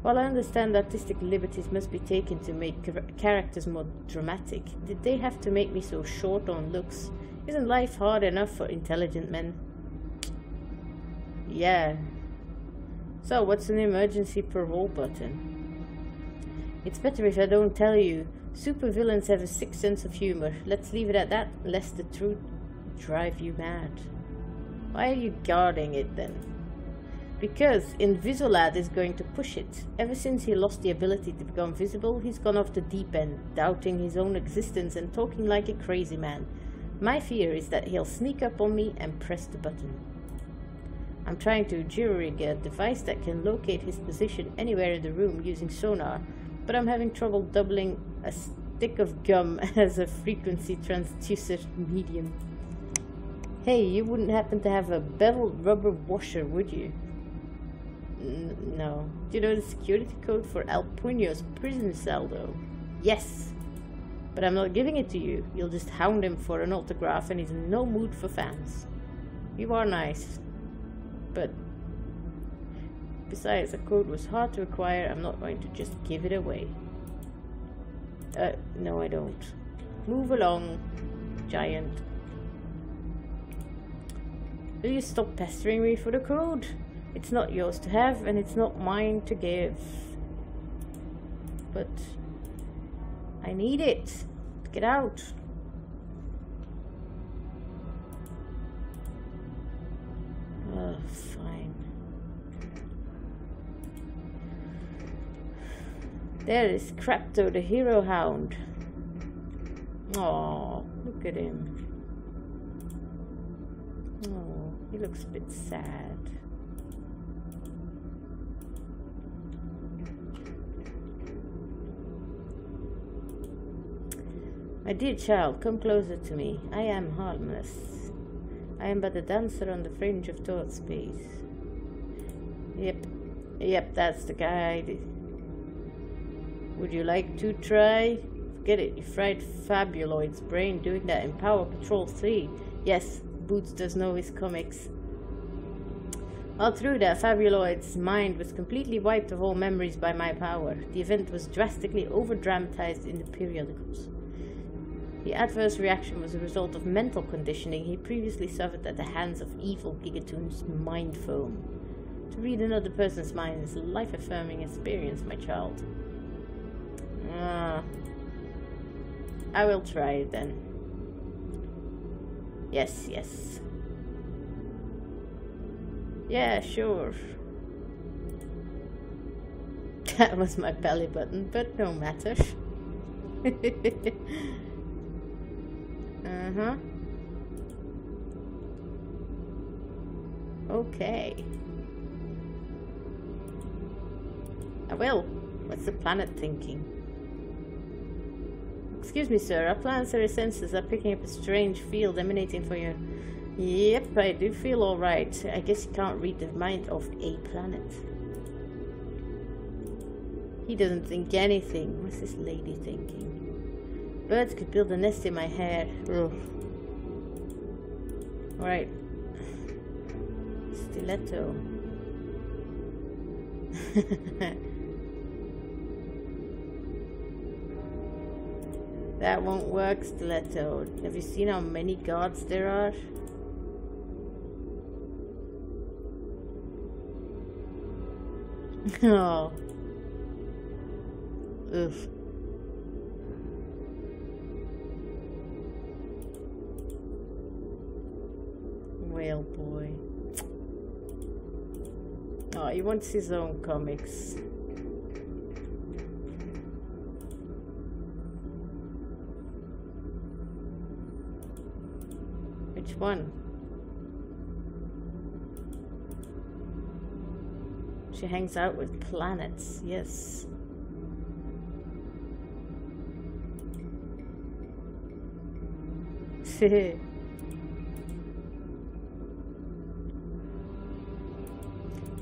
While I understand artistic liberties must be taken to make characters more dramatic, did they have to make me so short on looks? Isn't life hard enough for intelligent men? Yeah. So, what's an emergency parole button? It's better if I don't tell you. Supervillains have a sixth sense of humor. Let's leave it at that, lest the truth drive you mad. Why are you guarding it then? Because Invisolad is going to push it. Ever since he lost the ability to become visible, he's gone off the deep end, doubting his own existence and talking like a crazy man. My fear is that he'll sneak up on me and press the button. I'm trying to jury-rig a device that can locate his position anywhere in the room using sonar, but I'm having trouble doubling a stick of gum as a frequency transducer medium. Hey, you wouldn't happen to have a beveled rubber washer, would you? No. Do you know the security code for El Puño's prison cell, though? Yes! But I'm not giving it to you. You'll just hound him for an autograph and he's in no mood for fans. You are nice. But... besides, the code was hard to acquire. I'm not going to just give it away. No, I don't. Move along, giant. Will you stop pestering me for the code? It's not yours to have, and it's not mine to give. But I need it. Get out. Oh, fine. There is Crapto, the hero hound. Oh, look at him. Oh, he looks a bit sad. My dear child, come closer to me. I am harmless. I am but a dancer on the fringe of thought space. Yep. Yep, that's the guy. Would you like to try? Forget it, you fried Fabuloid's brain doing that in Power Patrol 3. Yes, Boots does know his comics. All through that, Fabuloid's mind was completely wiped of all memories by my power. The event was drastically over-dramatized in the periodicals. The adverse reaction was a result of mental conditioning he previously suffered at the hands of evil Gigatoon's mind foam. To read another person's mind is a life-affirming experience, my child. Ah. I will try it then. Yes, yes. Yeah, sure. That was my belly button, but no matter. Uh-huh. Okay. I will. What's the planet thinking? Excuse me, sir. Our planetary sensors are picking up a strange field emanating from your... Yep, I do feel alright. I guess you can't read the mind of a planet. He doesn't think anything. What's this lady thinking? Birds could build a nest in my hair. Alright. Stiletto. That won't work, Stiletto. Have you seen how many guards there are? Oh. Earth. Well, boy. Oh, he wants his own comics. Which one? She hangs out with planets, yes.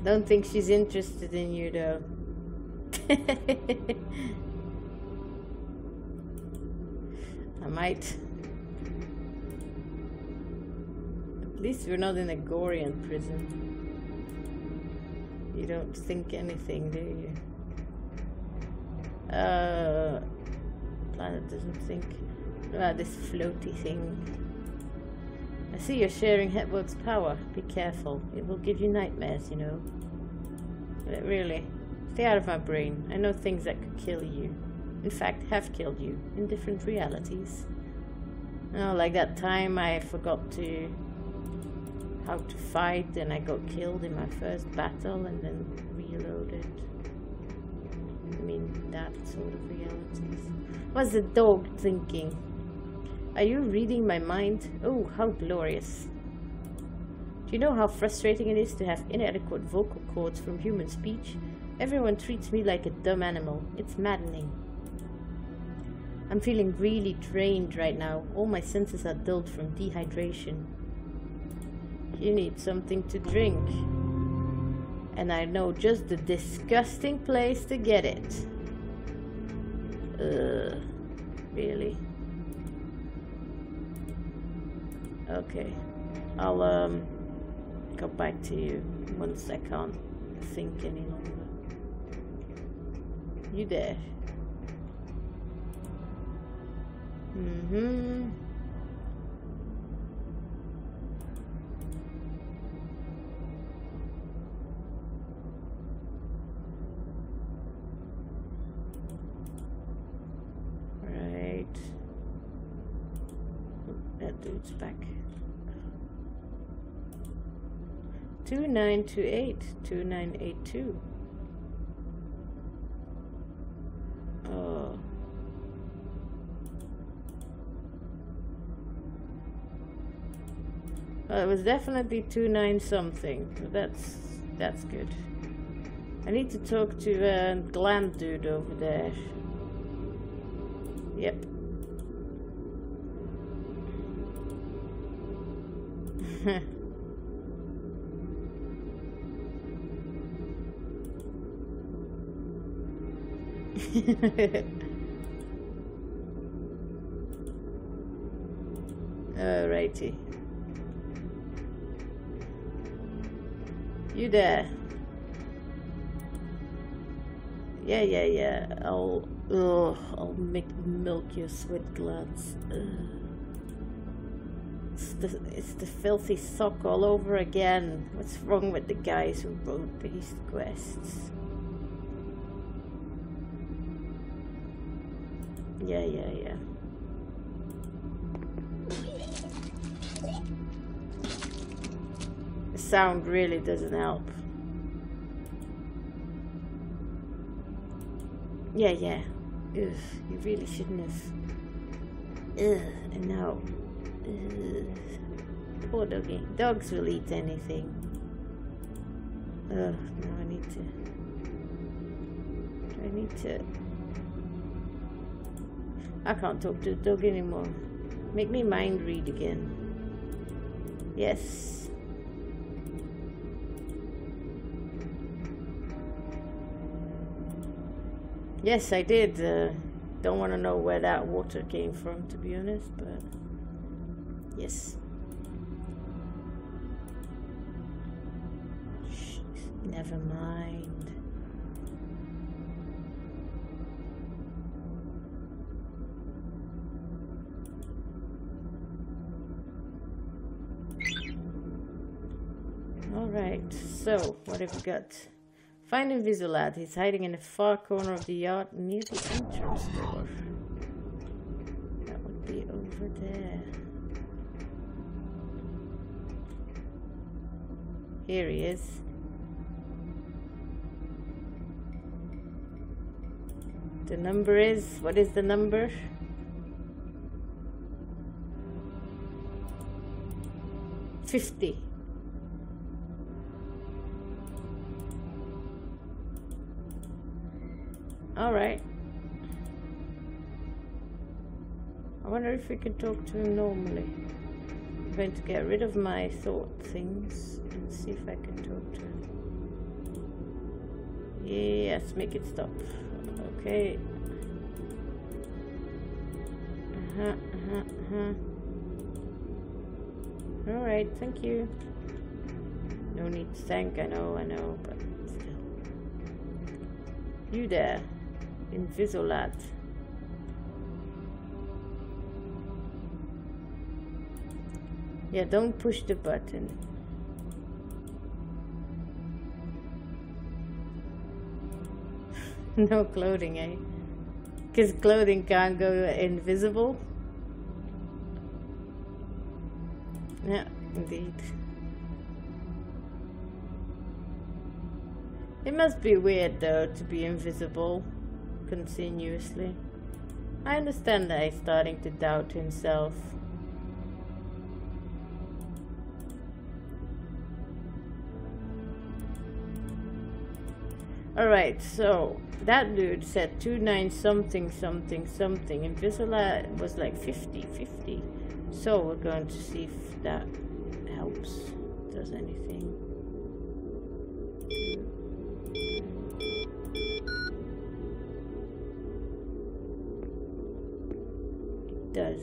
Don't think she's interested in you though. I might. At least we're not in a Gorian prison. You don't think anything, do you? Planet doesn't think about this floaty thing. I see you're sharing Headwork's power. Be careful. It will give you nightmares, you know. But really, stay out of my brain. I know things that could kill you. In fact, have killed you in different realities. Oh, like that time I forgot to... how to fight, and I got killed in my first battle and then reloaded. I mean, that sort of realities. What's the dog thinking? Are you reading my mind? Oh, how glorious. Do you know how frustrating it is to have inadequate vocal cords from human speech? Everyone treats me like a dumb animal. It's maddening. I'm feeling really drained right now. All my senses are dulled from dehydration. You need something to drink. And I know just the disgusting place to get it. Ugh. Really? Okay. I'll go back to you once I can't think any longer. You there? Mm-hmm. That dude's back. 2928, 2982. Oh. Well, it was definitely 29 something. So that's good. I need to talk to the gland dude over there. Yep. Alrighty. You there? Yeah, yeah, yeah. I'll make milk your sweat glands. Ugh. It's the filthy sock all over again. What's wrong with the guys who wrote these quests? Yeah, yeah, yeah. The sound really doesn't help. Yeah, yeah. Ugh, you really shouldn't have. Ugh, and now. Poor doggy. Dogs will eat anything. Ugh, now I need to... I can't talk to the dog anymore. Make me mind read again. Yes. Yes, I did. Don't want to know where that water came from, to be honest, but... Yes. Never mind. All right. So, what have we got? Find Invisolad. He's hiding in the far corner of the yard near the entrance door. That would be over there. Here he is. The number is... what is the number? 50. Alright. I wonder if we can talk to him normally. I'm going to get rid of my thought things and see if I can talk to him. Yes, make it stop. Okay. Alright, thank you. No need to thank, I know, but still. You there, Invisolad. Yeah, don't push the button. No clothing, eh? Because clothing can't go invisible. Yeah, indeed. It must be weird though to be invisible continuously. I understand that he's starting to doubt himself. Alright, so that dude said 29 something something something. Invisolad was like 50. So we're going to see if that helps, does anything. It does.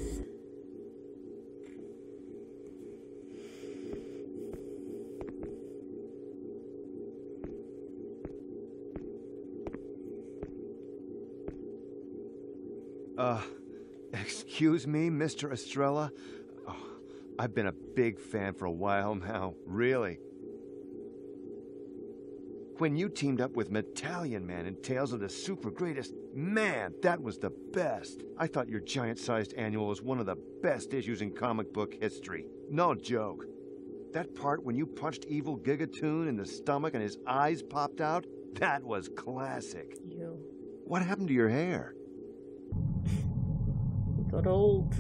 Excuse me, Mr. Estrella? Oh, I've been a big fan for a while now, really. When you teamed up with Metallion Man in Tales of the Super Greatest, man, that was the best. I thought your giant-sized annual was one of the best issues in comic book history. No joke. That part when you punched evil Gigatoon in the stomach and his eyes popped out, that was classic. Yo. What happened to your hair? Got old.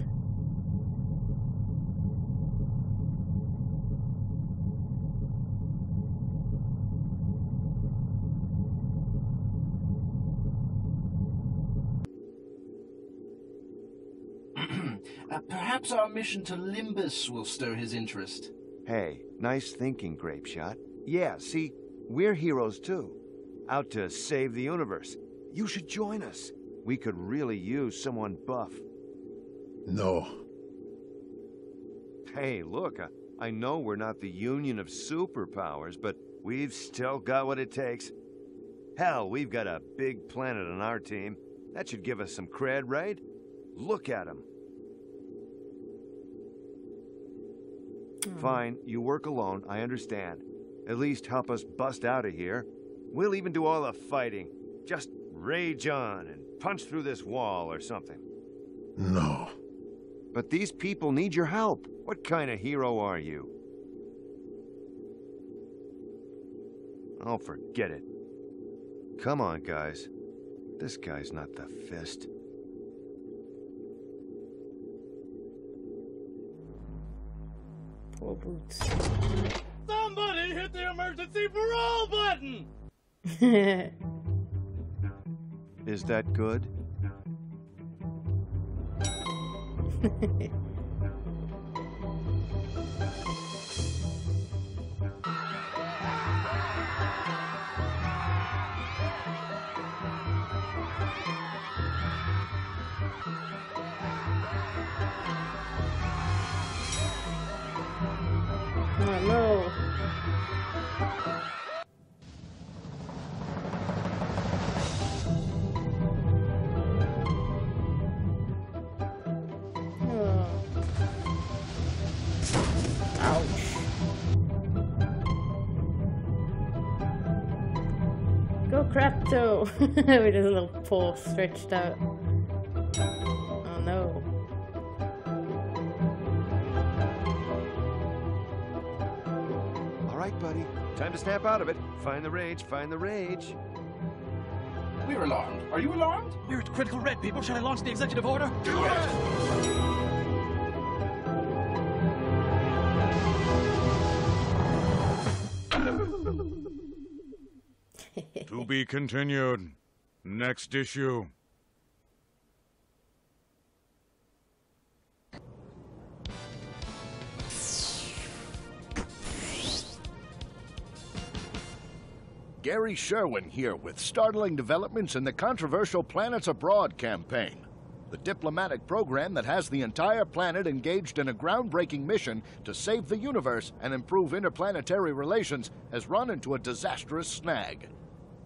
Perhaps our mission to Limbus will stir his interest. Hey, nice thinking, Grapeshot. Yeah, see, we're heroes too. Out to save the universe. You should join us. We could really use someone buff. No. Hey, look, I know we're not the Union of Superpowers, but we've still got what it takes. Hell, we've got a big planet on our team. That should give us some cred, right? Look at him. Fine, you work alone, I understand. At least help us bust out of here. We'll even do all the fighting. Just rage on and punch through this wall or something. No. But these people need your help. What kind of hero are you? Oh, forget it. Come on, guys. This guy's not the Fist. Poor Boots. Somebody hit the emergency parole button! Is that good? Oh no. Oh. Crapto! With his little paw stretched out. Oh no. Alright, buddy. Time to snap out of it. Find the rage, find the rage. We're alarmed. Are you alarmed? We're at Critical Red, people. Should I launch the executive order? Do it! To be continued. Next issue. Gary Sherwin here with startling developments in the controversial Planets Abroad campaign, the diplomatic program that has the entire planet engaged in a groundbreaking mission to save the universe and improve interplanetary relations has run into a disastrous snag.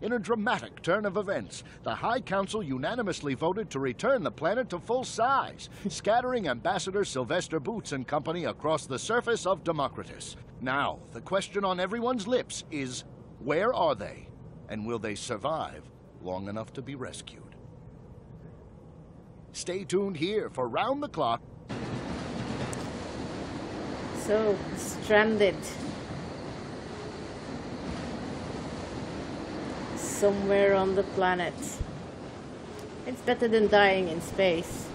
In a dramatic turn of events, the High Council unanimously voted to return the planet to full size, scattering Ambassador Sylvester Boots and company across the surface of Democritus. Now, the question on everyone's lips is, where are they? And will they survive long enough to be rescued? Stay tuned here for Round the Clock. So, stranded. Somewhere on the planet. It's better than dying in space.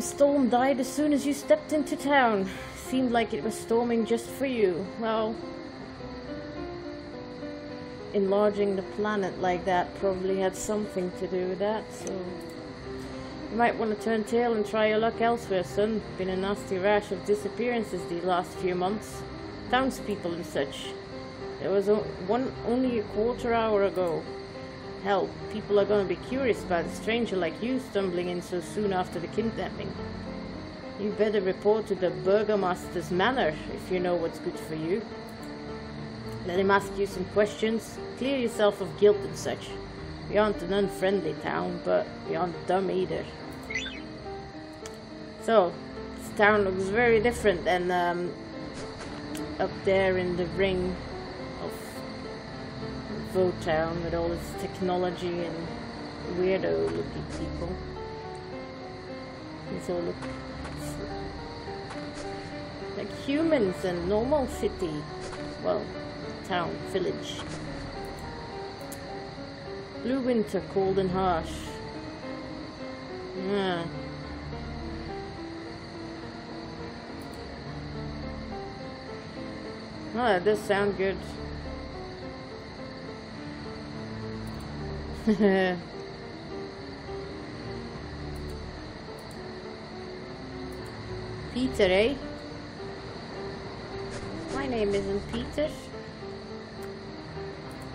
Storm died as soon as you stepped into town. Seemed like it was storming just for you. Well, enlarging the planet like that probably had something to do with that, so you might want to turn tail and try your luck elsewhere, son. Been a nasty rash of disappearances these last few months. Townspeople and such. There was one only a quarter hour ago. Hell, people are going to be curious about a stranger like you stumbling in so soon after the kidnapping. You better report to the Burgomaster's Manor if you know what's good for you. Let him ask you some questions, clear yourself of guilt and such. We aren't an unfriendly town, but we aren't dumb either. So, this town looks very different than up there in the ring. Town with all its technology and weirdo looking people. These all look like humans and normal city. Well, town, village. Blue winter, cold and harsh. Yeah. Well, that does sound good. Peter, eh? My name isn't Peter.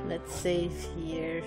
Let's save here.